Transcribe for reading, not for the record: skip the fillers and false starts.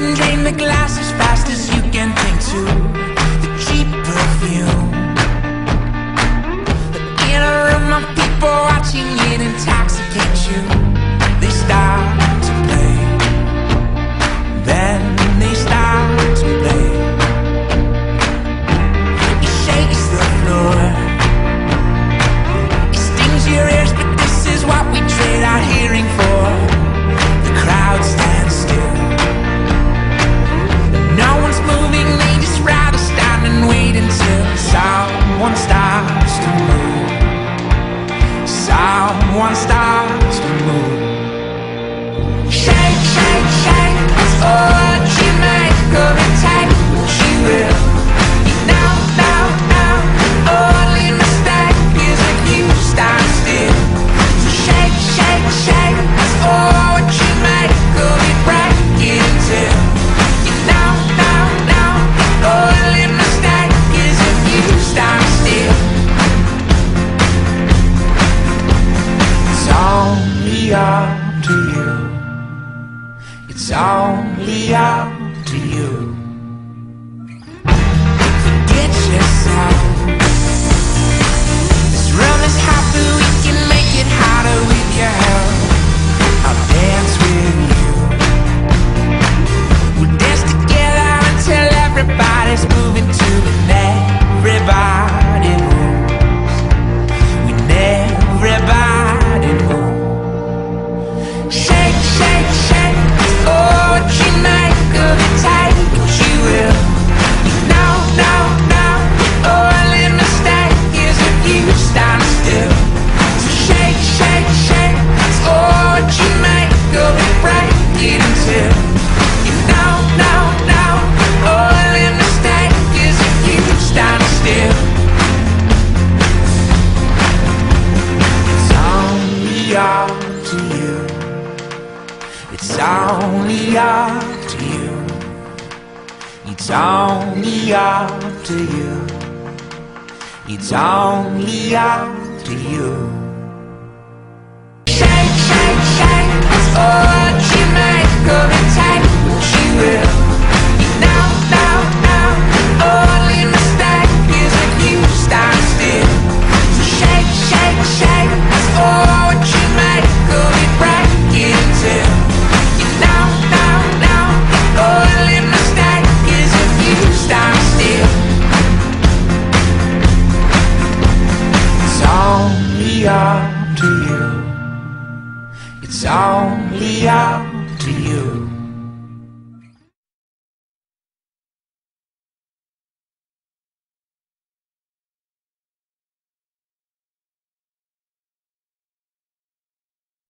can drain the glass as fast as you can drink to the cheap perfume. Look in a room of people watching, it intoxicates you. They start to play, then they start to play. It shakes the floor, it stings your ears, but this is what we trade our hearing for. The crowd stands still, until someone starts to move, someone starts to move. Shake, shake, shake, that's all she makes. Gonna take what she will. Now, now, now, only mistake is if you stand still. So shake, shake, shake, that's all what she makes. Gonna break it until now, now, now, only mistake. Stop still. It's only up to you. It's only up to you. Forget yourself. This room is hotter, we can make it hotter with your help. I'll dance with you. We'll dance together until everybody's moving to the next. Everybody moves, when everybody moves. Shake, shake, shake, oh, what you make of it, take what you will. No, no, no, only mistake is if you stand still. So shake, shake, shake, oh, what you make of it, break it until you know, no, no, only mistake is if you stand still. It's only up to you. It's only up to you. It's only up to you. It's only up to you. Shake, shake, shake. That's all she makes. Gonna take what she will. Now, now, now, only mistake. Stand still. So shake, shake, shake. That's all what you make. Go and break it until you know, now, now. Only mistake is if you stand still. It's only up to you. It's only up.